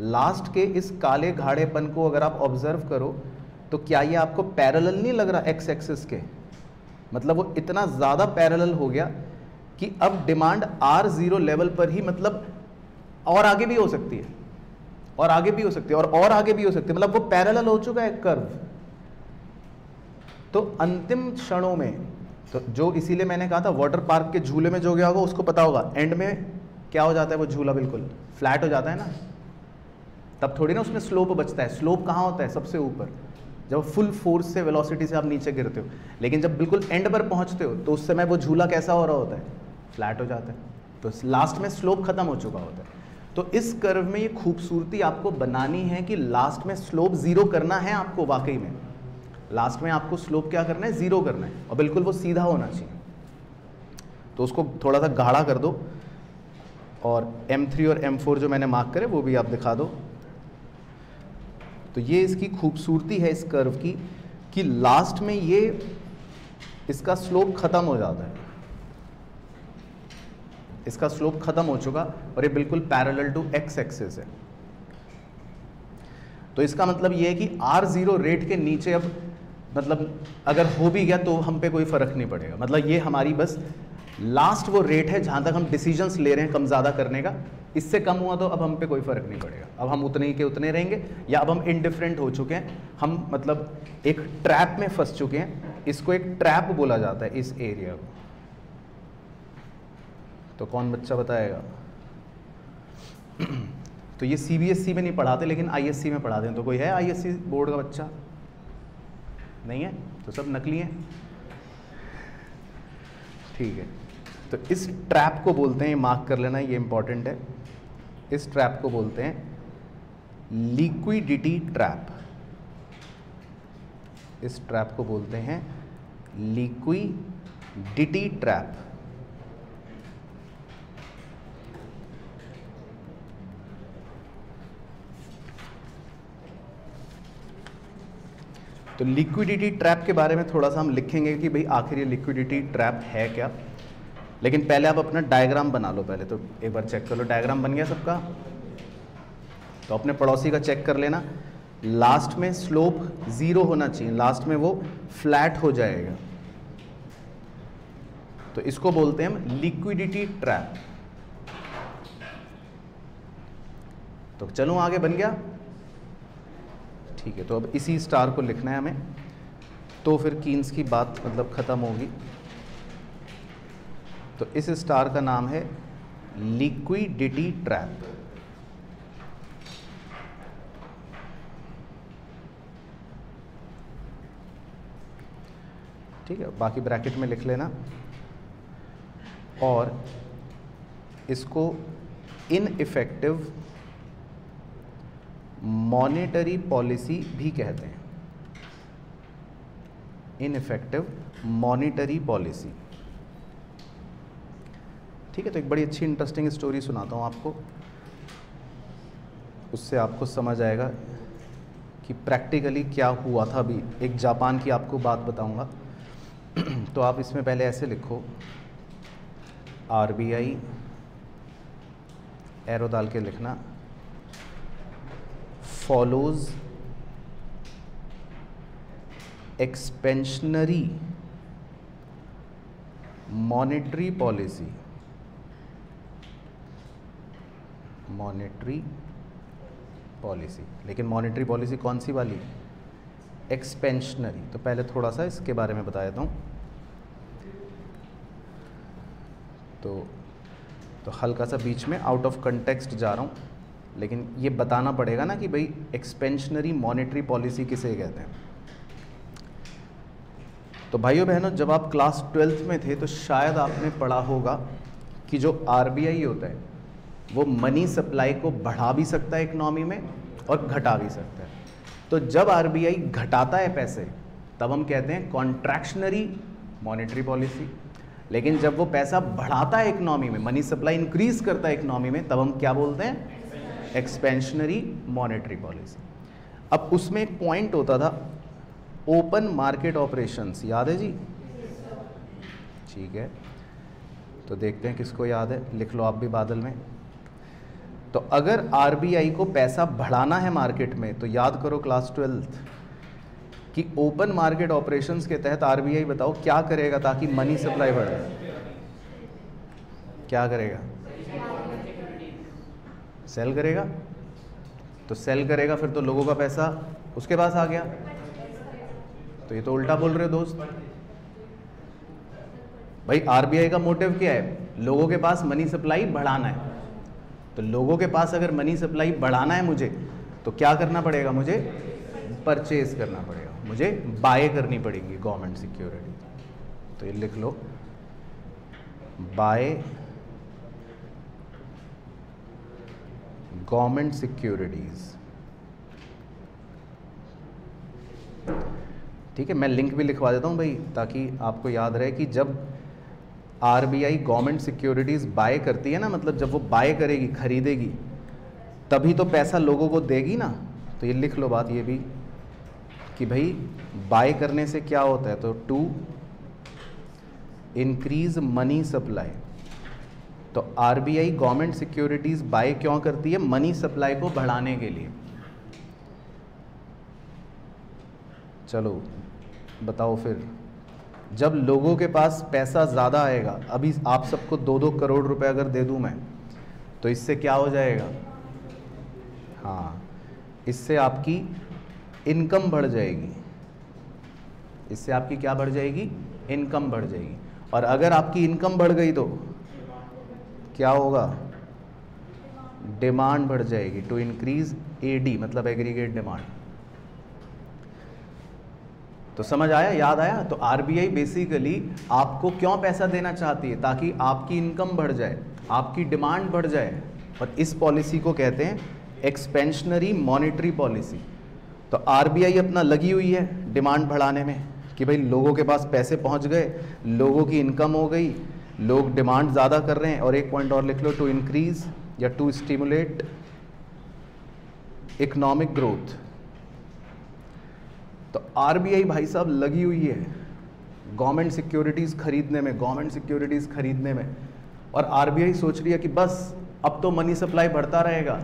लास्ट के इस काले गाढ़ेपन को अगर आप ऑब्जर्व करो तो क्या ये आपको पैरेलल नहीं लग रहा एक्स एक्सिस के, मतलब वो इतना ज़्यादा पैरेलल हो गया कि अब डिमांड आर ज़ीरो लेवल पर ही मतलब और आगे भी हो सकती है, और आगे भी हो सकती है, और और आगे भी हो सकती है, मतलब वो पैरेलल हो चुका है कर्व। तो अंतिम क्षणों में, तो जो इसीलिए मैंने कहा था वाटर पार्क के झूले में जो गया होगा उसको पता होगा, एंड में क्या हो जाता है, वो झूला बिल्कुल फ्लैट हो जाता है ना, तब थोड़ी ना उसमें स्लोप बचता है। स्लोप कहाँ होता है, सबसे ऊपर, जब फुल फोर्स से वेलोसिटी से आप नीचे गिरते हो। लेकिन जब बिल्कुल एंड पर पहुँचते हो तो उस समय वो झूला कैसा हो रहा होता है, फ्लैट हो जाता है, तो लास्ट में स्लोप खत्म हो चुका होता है। तो इस कर्व में ये खूबसूरती आपको बनानी है कि लास्ट में स्लोप ज़ीरो करना है आपको, वाकई में लास्ट में आपको स्लोप क्या करना है, ज़ीरो करना है, और बिल्कुल वो सीधा होना चाहिए। तो उसको थोड़ा सा गाढ़ा कर दो, और एम थ्री और एम फोर जो मैंने मार्क करे वो भी आप दिखा दो। तो ये इसकी खूबसूरती है इस कर्व की, कि लास्ट में ये इसका स्लोप ख़त्म हो जाता है, इसका स्लोप ख़त्म हो चुका, और ये बिल्कुल पैरेलल टू एक्स एक्सिस है। तो इसका मतलब ये है कि आर ज़ीरो रेट के नीचे अब मतलब अगर हो भी गया तो हम पे कोई फ़र्क नहीं पड़ेगा, मतलब ये हमारी बस लास्ट वो रेट है जहाँ तक हम डिसीजंस ले रहे हैं कम ज़्यादा करने का, इससे कम हुआ तो अब हम पे कोई फ़र्क नहीं पड़ेगा, अब हम उतने ही के उतने रहेंगे, या अब हम इनडिफरेंट हो चुके हैं, हम मतलब एक ट्रैप में फंस चुके हैं। इसको एक ट्रैप बोला जाता है इस एरिया को, तो कौन बच्चा बताएगा। तो ये सी बी एस ई में नहीं पढ़ाते लेकिन आई एस सी में पढ़ाते हैं, तो कोई है आई एस सी बोर्ड का बच्चा, नहीं है तो सब नकली हैं, ठीक है। तो इस ट्रैप को बोलते हैं, मार्क कर लेना ये इम्पॉर्टेंट है, इस ट्रैप को बोलते हैं लिक्विडिटी ट्रैप, इस ट्रैप को बोलते हैं लिक्विडिटी ट्रैप। तो लिक्विडिटी ट्रैप के बारे में थोड़ा सा हम लिखेंगे कि भाई आखिर ये लिक्विडिटी ट्रैप है क्या, लेकिन पहले आप अपना डायग्राम बना लो, पहले तो एक बार चेक कर लो, डायग्राम बन गया सबका, तो अपने पड़ोसी का चेक कर लेना। लास्ट में स्लोप ज़ीरो होना चाहिए, लास्ट में वो फ्लैट हो जाएगा, तो इसको बोलते हैं हम लिक्विडिटी ट्रैप। तो चलो आगे बन गया, ठीक है। तो अब इसी स्टार को लिखना है हमें, तो फिर कीन्स की बात मतलब ख़त्म होगी। तो इस स्टार का नाम है लिक्विडिटी ट्रैप। ठीक है, बाकी ब्रैकेट में लिख लेना, और इसको इनइफेक्टिव मॉनेटरी पॉलिसी भी कहते हैं, इनफेक्टिव मॉनेटरी पॉलिसी। ठीक है, तो एक बड़ी अच्छी इंटरेस्टिंग स्टोरी सुनाता हूँ आपको, उससे आपको समझ आएगा कि प्रैक्टिकली क्या हुआ था। अभी एक जापान की आपको बात बताऊंगा, तो आप इसमें पहले ऐसे लिखो आरबीआई, एरो डाल के लिखना, follows expansionary monetary policy, monetary policy. लेकिन मॉनेटरी पॉलिसी कौन सी वाली? एक्सपेंशनरी। तो पहले थोड़ा सा इसके बारे में बता देता हूँ। तो तो हल्का सा बीच में आउट ऑफ कंटेक्स्ट जा रहा हूँ, लेकिन ये बताना पड़ेगा ना कि भाई एक्सपेंशनरी मॉनेटरी पॉलिसी किसे कहते हैं। तो भाइयों बहनों, जब आप क्लास ट्वेल्थ में थे तो शायद आपने पढ़ा होगा कि जो आरबीआई होता है वो मनी सप्लाई को बढ़ा भी सकता है इकोनॉमी में और घटा भी सकता है। तो जब आरबीआई घटाता है पैसे तब हम कहते हैं कॉन्ट्रैक्शनरी मॉनेटरी पॉलिसी, लेकिन जब वो पैसा बढ़ाता है इकोनॉमी में, मनी सप्लाई इंक्रीज करता है इकोनॉमी में, तब हम क्या बोलते हैं? Expansionary monetary policy. अब उसमें एक पॉइंट होता था, ओपन मार्केट ऑपरेशंस, याद है जी? ठीक है, तो देखते हैं किसको याद है, लिख लो आप भी बादल में। तो अगर आरबीआई को पैसा बढ़ाना है मार्केट में तो याद करो क्लास ट्वेल्थ कि ओपन मार्केट ऑपरेशंस के तहत आरबीआई बताओ क्या करेगा ताकि मनी सप्लाई बढ़े? क्या करेगा? सेल करेगा। तो सेल करेगा, फिर तो लोगों का पैसा उसके पास आ गया। तो ये तो उल्टा बोल रहे हो दोस्त। भाई आरबीआई का मोटिव क्या है? लोगों के पास मनी सप्लाई बढ़ाना है। तो लोगों के पास अगर मनी सप्लाई बढ़ाना है मुझे तो क्या करना पड़ेगा? मुझे परचेज करना पड़ेगा, मुझे बाय करनी पड़ेगी गवर्नमेंट सिक्योरिटी। तो ये लिख लो बाय गवर्नमेंट सिक्योरिटीज। ठीक है, मैं लिंक भी लिखवा देता हूँ भाई, ताकि आपको याद रहे कि जब आरबीआई गवर्नमेंट सिक्योरिटीज बाय करती है ना, मतलब जब वो बाय करेगी, खरीदेगी, तभी तो पैसा लोगों को देगी ना। तो ये लिख लो बात ये भी कि भाई बाय करने से क्या होता है? तो टू इंक्रीज मनी सप्लाई। तो आरबीआई गवर्नमेंट सिक्योरिटीज बाय क्यों करती है? मनी सप्लाई को बढ़ाने के लिए। चलो बताओ, फिर जब लोगों के पास पैसा ज़्यादा आएगा, अभी आप सबको दो दो करोड़ रुपए अगर दे दूं मैं, तो इससे क्या हो जाएगा? हाँ, इससे आपकी इनकम बढ़ जाएगी, इससे आपकी क्या बढ़ जाएगी? इनकम बढ़ जाएगी। और अगर आपकी इनकम बढ़ गई तो क्या होगा? डिमांड बढ़ जाएगी। टू इंक्रीज एडी, मतलब एग्रीगेट डिमांड। तो समझ आया, याद आया? तो आरबीआई बेसिकली आपको क्यों पैसा देना चाहती है? ताकि आपकी इनकम बढ़ जाए, आपकी डिमांड बढ़ जाए। और इस पॉलिसी को कहते हैं एक्सपेंशनरी मॉनेटरी पॉलिसी। तो आरबीआई अपना लगी हुई है डिमांड बढ़ाने में कि भाई लोगों के पास पैसे पहुंच गए, लोगों की इनकम हो गई, लोग डिमांड ज़्यादा कर रहे हैं। और एक पॉइंट और लिख लो, टू इंक्रीज या टू स्टिमुलेट इकोनॉमिक ग्रोथ। तो आरबीआई भाई साहब लगी हुई है गवर्नमेंट सिक्योरिटीज़ खरीदने में, गवर्नमेंट सिक्योरिटीज़ खरीदने में। और आरबीआई सोच रही है कि बस अब तो मनी सप्लाई बढ़ता रहेगा,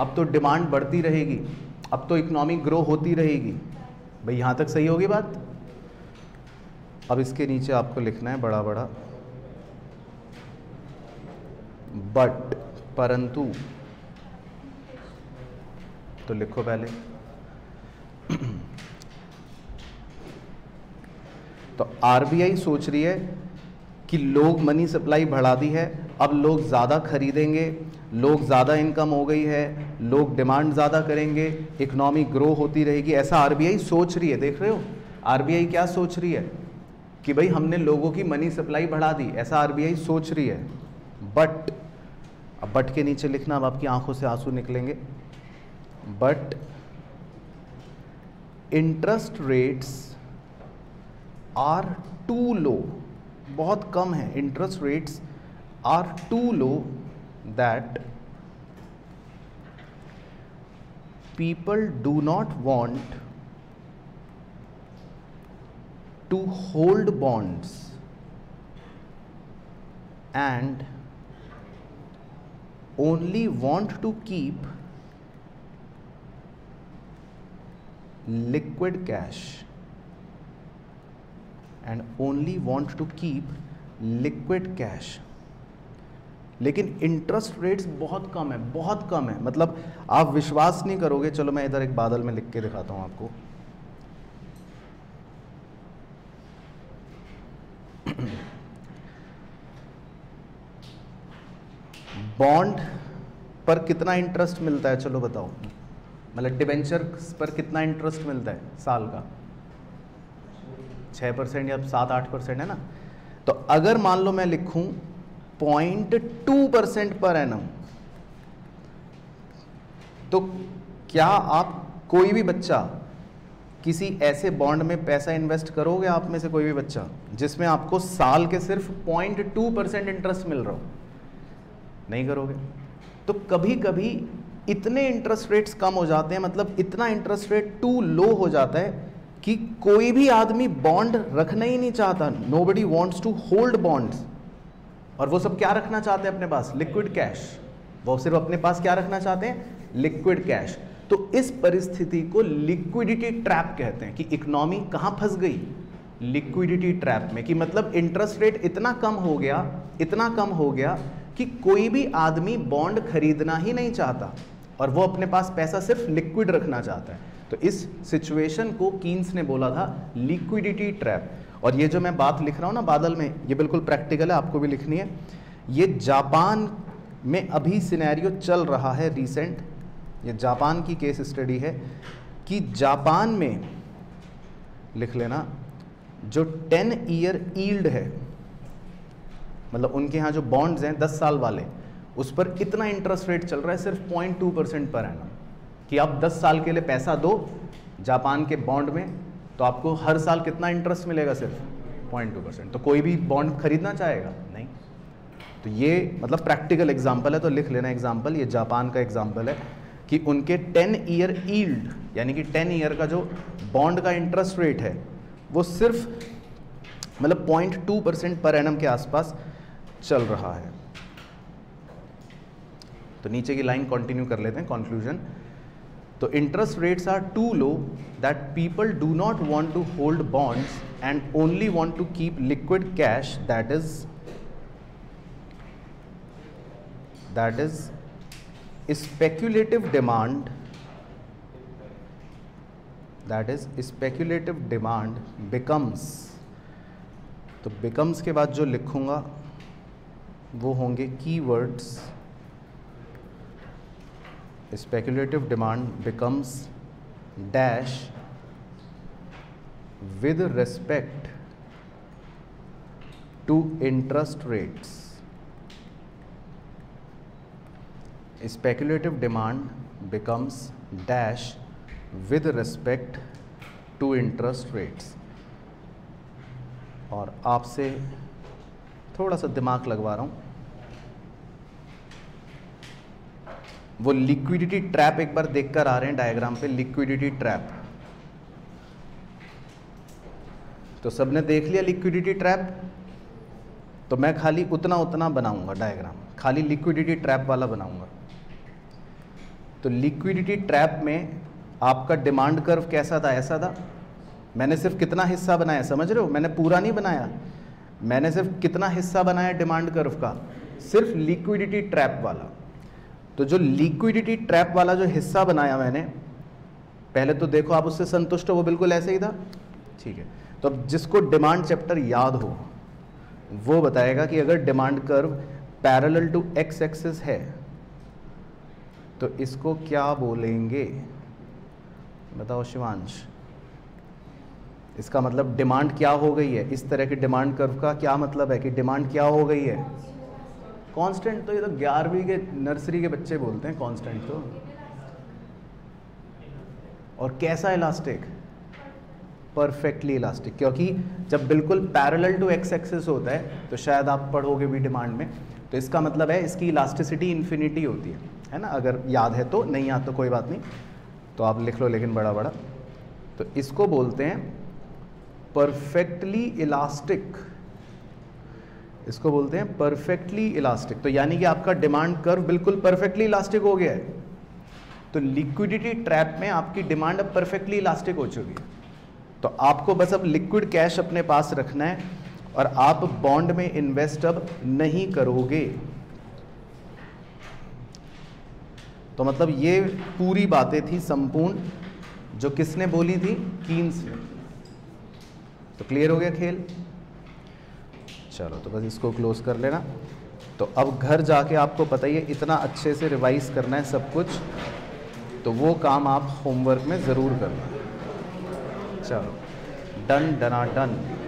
अब तो डिमांड बढ़ती रहेगी, अब तो इकोनॉमी ग्रो होती रहेगी। भाई यहाँ तक सही होगी बात? अब इसके नीचे आपको लिखना है बड़ा बड़ा बट, परंतु। तो लिखो पहले। तो आरबीआई सोच रही है कि लोग मनी सप्लाई बढ़ा दी है, अब लोग ज़्यादा खरीदेंगे, लोग ज़्यादा इनकम हो गई है, लोग डिमांड ज़्यादा करेंगे, इकोनॉमी ग्रो होती रहेगी। ऐसा आरबीआई सोच रही है। देख रहे हो आरबीआई क्या सोच रही है? कि भाई हमने लोगों की मनी सप्लाई बढ़ा दी, ऐसा आरबीआई सोच रही है। बट, अब बट के नीचे लिखना, अब आपकी आंखों से आंसू निकलेंगे। but interest rates are too low, बहुत कम है, interest rates are too low that people do not want to hold bonds and only want to keep liquid cash and only want to keep liquid cash. लेकिन interest rates बहुत कम है, बहुत कम है, मतलब आप विश्वास नहीं करोगे। चलो मैं इधर एक बादल में लिख के दिखाता हूँ आपको। बॉन्ड पर कितना इंटरेस्ट मिलता है, चलो बताओ, मतलब डिबेंचर पर कितना इंटरेस्ट मिलता है साल का? छः परसेंट या सात आठ परसेंट है ना। तो अगर मान लो मैं लिखूं point two percent per annum, तो क्या आप कोई भी बच्चा किसी ऐसे बॉन्ड में पैसा इन्वेस्ट करोगे, आप में से कोई भी बच्चा, जिसमें आपको साल के सिर्फ पॉइंट टू परसेंट इंटरेस्ट मिल रहा हो? नहीं करोगे। तो कभी कभी इतने इंटरेस्ट रेट्स कम हो जाते हैं, मतलब इतना इंटरेस्ट रेट टू लो हो जाता है कि कोई भी आदमी बॉन्ड रखना ही नहीं चाहता। Nobody wants to hold bonds. और वो सब क्या रखना चाहते हैं अपने पास? Liquid cash. वो सिर्फ अपने पास क्या रखना चाहते हैं? Liquid cash. तो इस परिस्थिति को लिक्विडिटी ट्रैप कहते हैं, कि इकोनॉमी कहाँ फंस गई? लिक्विडिटी ट्रैप में। कि मतलब इंटरेस्ट रेट इतना कम हो गया, इतना कम हो गया कि कोई भी आदमी बॉन्ड खरीदना ही नहीं चाहता और वो अपने पास पैसा सिर्फ लिक्विड रखना चाहता है। तो इस सिचुएशन को कीन्स ने बोला था लिक्विडिटी ट्रैप। और ये जो मैं बात लिख रहा हूँ ना बादल में, ये बिल्कुल प्रैक्टिकल है, आपको भी लिखनी है। ये जापान में अभी सिनेरियो चल रहा है रिसेंट, ये जापान की केस स्टडी है कि जापान में, लिख लेना, जो टेन ईयर यील्ड है, मतलब उनके यहाँ जो बॉन्ड्स हैं दस साल वाले, उस पर कितना इंटरेस्ट रेट चल रहा है? सिर्फ point two percent per annum. कि आप दस साल के लिए पैसा दो जापान के बॉन्ड में, तो आपको हर साल कितना इंटरेस्ट मिलेगा? सिर्फ पॉइंट टू परसेंट। तो कोई भी बॉन्ड खरीदना चाहेगा नहीं। तो ये मतलब प्रैक्टिकल एग्जाम्पल है, तो लिख लेना एग्जाम्पल। ये जापान का एग्जाम्पल है कि उनके टेन ईयर यील्ड, यानी कि टेन ईयर का जो बॉन्ड का इंटरेस्ट रेट है, वो सिर्फ मतलब point two percent per annum के आसपास चल रहा है। तो नीचे की लाइन कंटिन्यू कर लेते हैं, कंक्लूजन। तो interest rates are too low that people do not want to hold bonds and only want to keep liquid cash that is that is speculative demand that is speculative demand becomes. तो becomes के बाद जो लिखूंगा वो होंगे keywords. Speculative demand becomes dash with respect to interest rates. Speculative demand becomes dash with respect to interest rates. और आपसे थोड़ा सा दिमाग लगवा रहा हूँ। वो लिक्विडिटी ट्रैप एक बार देखकर आ रहे हैं डायग्राम पे, लिक्विडिटी ट्रैप। तो सबने देख लिया लिक्विडिटी ट्रैप? तो मैं खाली उतना उतना बनाऊंगा डायग्राम, खाली लिक्विडिटी ट्रैप वाला बनाऊंगा। तो लिक्विडिटी ट्रैप में आपका डिमांड कर्व कैसा था? ऐसा था। मैंने सिर्फ कितना हिस्सा बनाया, समझ रहे हो, मैंने पूरा नहीं बनाया, मैंने सिर्फ कितना हिस्सा बनाया डिमांड कर्व का? सिर्फ लिक्विडिटी ट्रैप वाला। तो जो लिक्विडिटी ट्रैप वाला जो हिस्सा बनाया मैंने, पहले तो देखो आप उससे संतुष्ट हो, वो बिल्कुल ऐसे ही था, ठीक है। तो अब जिसको डिमांड चैप्टर याद हो वो बताएगा कि अगर demand curve parallel to X axis है तो इसको क्या बोलेंगे? बताओ शिवांश, इसका मतलब डिमांड क्या हो गई है? इस तरह के डिमांड कर्व का क्या मतलब है कि डिमांड क्या हो गई है? कांस्टेंट। तो ये तो ग्यारहवीं के नर्सरी के बच्चे बोलते हैं कांस्टेंट। तो और कैसा इलास्टिक, परफेक्टली इलास्टिक, क्योंकि जब बिल्कुल पैरेलल टू एक्स एक्सिस होता है तो शायद आप पढ़ोगे भी डिमांड में, तो इसका मतलब है इसकी इलास्टिसिटी इन्फिनिटी होती है, है ना। अगर याद है तो, नहीं याद तो कोई बात नहीं, तो आप लिख लो लेकिन बड़ा बड़ा। तो इसको बोलते हैं परफेक्टली इलास्टिक, इसको बोलते हैं परफेक्टली इलास्टिक। तो यानी कि आपका डिमांड कर्व बिल्कुल परफेक्टली इलास्टिक हो गया है, तो लिक्विडिटी ट्रैप में आपकी डिमांड अब परफेक्टली इलास्टिक हो चुकी है। तो आपको बस अब लिक्विड कैश अपने पास रखना है और आप बॉन्ड में इन्वेस्ट अब नहीं करोगे। तो मतलब ये पूरी बातें थी संपूर्ण जो किसने बोली थी, कीन्स ने। तो क्लियर हो गया खेल, चलो तो बस इसको क्लोज कर लेना। तो अब घर जाके आपको पता ही है इतना अच्छे से रिवाइज करना है सब कुछ, तो वो काम आप होमवर्क में ज़रूर करना। चलो डन डना डन।